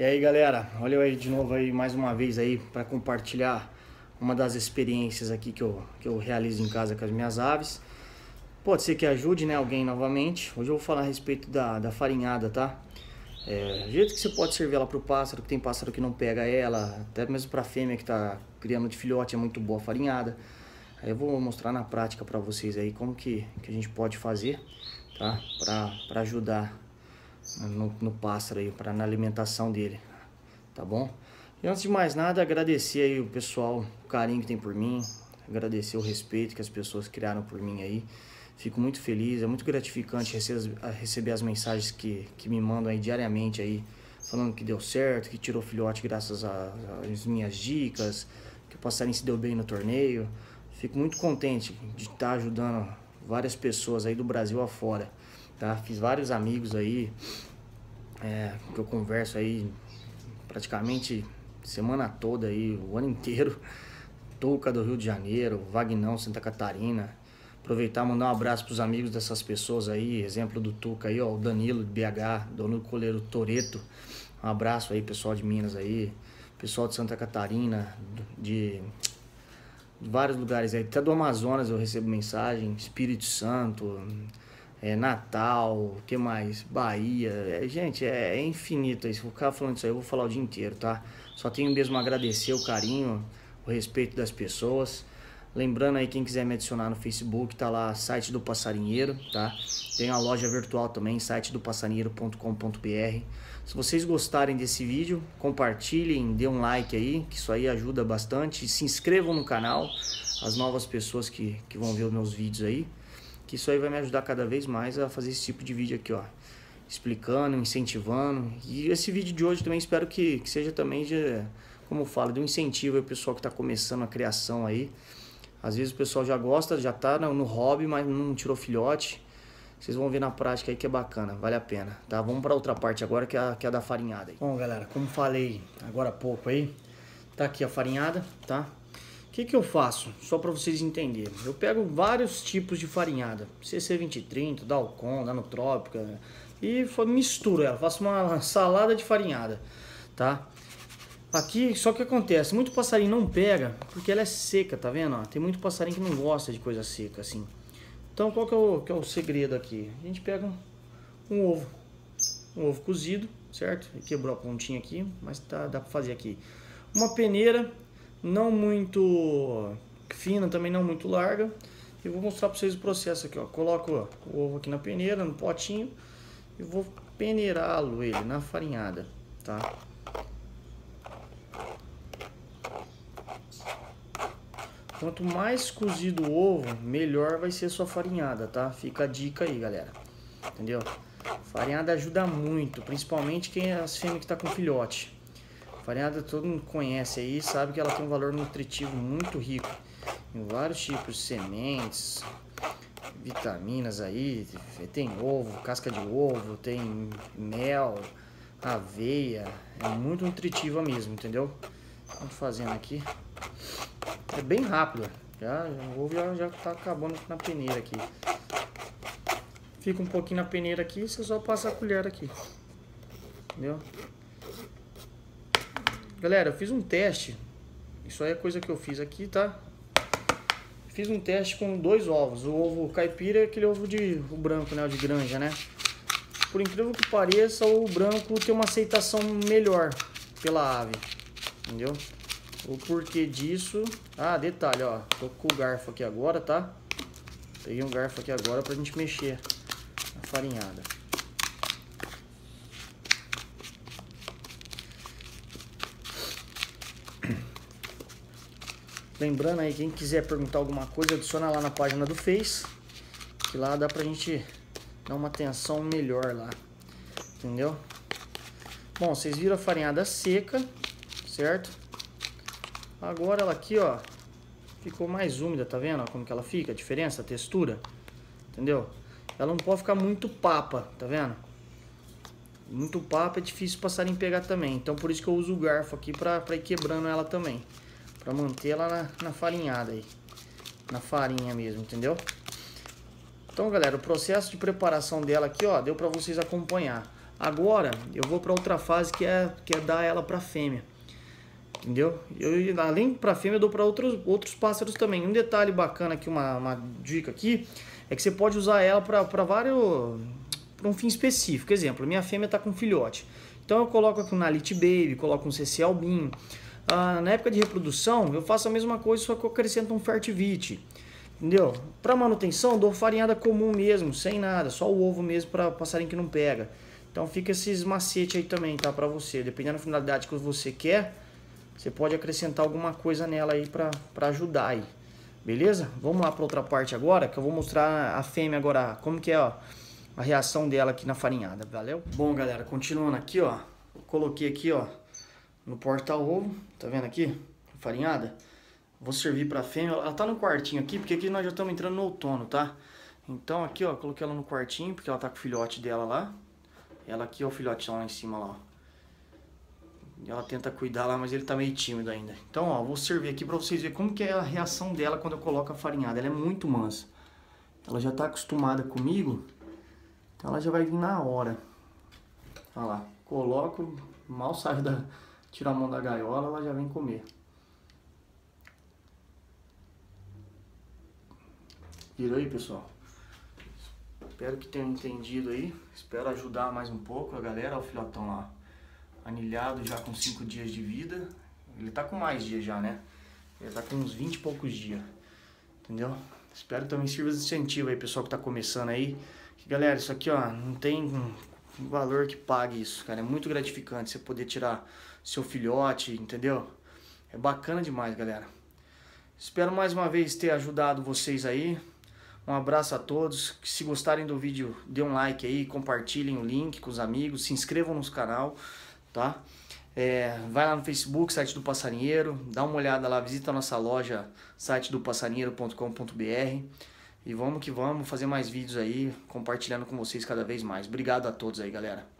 E aí galera, olha eu aí de novo aí mais uma vez aí para compartilhar uma das experiências aqui que eu realizo em casa com as minhas aves. Pode ser que ajude, né, alguém novamente. Hoje eu vou falar a respeito da farinhada, tá? O jeito que você pode servir ela para o pássaro, que tem pássaro que não pega ela, até mesmo para fêmea que está criando de filhote, é muito boa a farinhada. Aí eu vou mostrar na prática para vocês aí como que a gente pode fazer, tá? Para ajudar no pássaro aí, na alimentação dele, tá bom? E antes de mais nada, agradecer aí o pessoal, o carinho que tem por mim, agradecer o respeito que as pessoas criaram por mim aí. Fico muito feliz, é muito gratificante receber as mensagens que me mandam aí diariamente aí, falando que deu certo, que tirou filhote graças às minhas dicas, que o passarinho se deu bem no torneio. Fico muito contente de estar ajudando várias pessoas aí do Brasil afora, tá? Fiz vários amigos aí, que eu converso aí praticamente semana toda aí, o ano inteiro. Tuca do Rio de Janeiro, Vagnão, Santa Catarina. Aproveitar e mandar um abraço para os amigos dessas pessoas aí, exemplo do Tuca aí, ó, o Danilo de BH, dono do Coleiro Toreto, um abraço aí pessoal de Minas aí, pessoal de Santa Catarina, de vários lugares aí, até do Amazonas eu recebo mensagem, Espírito Santo, Natal, o que mais, Bahia, gente, é infinito aí, se eu ficar falando isso aí eu vou falar o dia inteiro, tá? Só tenho mesmo a agradecer o carinho, o respeito das pessoas. Lembrando aí, quem quiser me adicionar no Facebook, tá lá, site do Passarinheiro, tá? Tem a loja virtual também, sitedopassarinheiro.com.br. Se vocês gostarem desse vídeo, compartilhem, dê um like aí, que isso aí ajuda bastante. Se inscrevam no canal, as novas pessoas que vão ver os meus vídeos aí, que isso aí vai me ajudar cada vez mais a fazer esse tipo de vídeo aqui, ó. Explicando, incentivando. E esse vídeo de hoje também espero que seja também, como eu falo, de um incentivo aí pro pessoal que tá começando a criação aí. Às vezes o pessoal já gosta, já tá no hobby, mas não tirou filhote. Vocês vão ver na prática aí que é bacana, vale a pena, tá? Vamos pra outra parte agora, que é a da farinhada aí. Bom, galera, como falei agora há pouco aí, tá aqui a farinhada, tá? O que eu faço? Só pra vocês entenderem. Eu pego vários tipos de farinhada. cc-2030, Dalcon, da Nutrópica, e misturo ela, faço uma salada de farinhada, tá? Aqui, só que acontece, muito passarinho não pega porque ela é seca, tá vendo? Ó, tem muito passarinho que não gosta de coisa seca, assim. Então, qual que é o segredo aqui? A gente pega um ovo cozido, certo? Quebrou a pontinha aqui, mas dá pra fazer aqui. Uma peneira, não muito fina, também não muito larga. E vou mostrar pra vocês o processo aqui, ó. Coloco o ovo aqui na peneira, no potinho, e vou peneirá-lo ele na farinhada, tá? Quanto mais cozido o ovo, melhor vai ser a sua farinhada, tá? Fica a dica aí, galera. Entendeu? Farinhada ajuda muito, principalmente quem é as fêmeas que tá com filhote. Farinhada todo mundo conhece aí, sabe que ela tem um valor nutritivo muito rico. Em vários tipos de sementes, vitaminas aí, tem ovo, casca de ovo, tem mel, aveia. É muito nutritiva mesmo, entendeu? Vamos fazendo aqui. É bem rápido, o ovo já tá acabando na peneira aqui. Fica um pouquinho na peneira aqui, você só passa a colher aqui. Entendeu? Galera, eu fiz um teste. Isso aí é coisa que eu fiz aqui, tá? Fiz um teste com 2 ovos. O ovo caipira e aquele ovo branco, né? O de granja, né? Por incrível que pareça, o branco tem uma aceitação melhor pela ave. Entendeu? O porquê disso... Ah, detalhe, ó. Tô com o garfo aqui agora, tá? Peguei um garfo aqui agora pra gente mexer a farinhada. Lembrando aí, quem quiser perguntar alguma coisa, adiciona lá na página do Face. Que lá dá pra gente dar uma atenção melhor lá. Entendeu? Bom, vocês viram a farinhada seca, certo? Agora ela aqui, ó, ficou mais úmida, tá vendo? Ó, como que ela fica, a diferença, a textura, entendeu? Ela não pode ficar muito papa, tá vendo? Muito papa é difícil o passarinho pegar também, então por isso que eu uso o garfo aqui pra ir quebrando ela também. Pra manter ela na farinhada aí, na farinha mesmo, entendeu? Então, galera, o processo de preparação dela aqui, ó, deu pra vocês acompanhar. Agora eu vou para outra fase que é dar ela para fêmea. Entendeu? Eu, além para fêmea, eu dou para outros pássaros também. Um detalhe bacana aqui, uma dica aqui, é que você pode usar ela para vários... para um fim específico. Exemplo, minha fêmea está com filhote. Então eu coloco aqui na Little Baby, coloco um CC Albinho. Na época de reprodução, eu faço a mesma coisa, só que eu acrescento um Fertivite. Entendeu? Para manutenção, dou farinhada comum mesmo, sem nada, só o ovo mesmo para passarinho que não pega. Então fica esses macetes aí também, tá? Para você, dependendo da finalidade que você quer, você pode acrescentar alguma coisa nela aí para ajudar aí. Beleza? Vamos lá para outra parte agora, que eu vou mostrar a fêmea agora, como que é, ó, a reação dela aqui na farinhada. Valeu? Bom, galera, continuando aqui, ó. Coloquei aqui, ó, no porta-ovo. Tá vendo aqui? Farinhada. Vou servir pra fêmea. Ela tá no quartinho aqui, porque aqui nós já estamos entrando no outono, tá? Então aqui, ó, coloquei ela no quartinho, porque ela tá com o filhote dela lá. Ela aqui, ó, o filhote lá em cima, lá, ó. Ela tenta cuidar lá, mas ele tá meio tímido ainda. Então, ó, vou servir aqui pra vocês verem como que é a reação dela quando eu coloco a farinhada. Ela é muito mansa. Ela já tá acostumada comigo, então ela já vai vir na hora. Olha lá, coloco, mal saio da... Tiro a mão da gaiola, ela já vem comer. Virou aí, pessoal. Espero que tenham entendido aí. Espero ajudar mais um pouco a galera. Olha o filhotão lá, anilhado já com 5 dias de vida. Ele tá com mais dias já, né? Ele tá com uns 20 e poucos dias. Entendeu? Espero também sirva de incentivo aí, pessoal que tá começando aí. Galera, isso aqui, ó, não tem valor que pague isso, cara. É muito gratificante você poder tirar seu filhote, entendeu? É bacana demais, galera. Espero mais uma vez ter ajudado vocês aí. Um abraço a todos. Se gostarem do vídeo, dê um like aí, compartilhem o link com os amigos, se inscrevam no canal, tá? Vai lá no Facebook, site do Passarinheiro, dá uma olhada lá, visita a nossa loja, sitedopassarinheiro.com.br. E vamos que vamos fazer mais vídeos aí, compartilhando com vocês cada vez mais. Obrigado a todos aí, galera.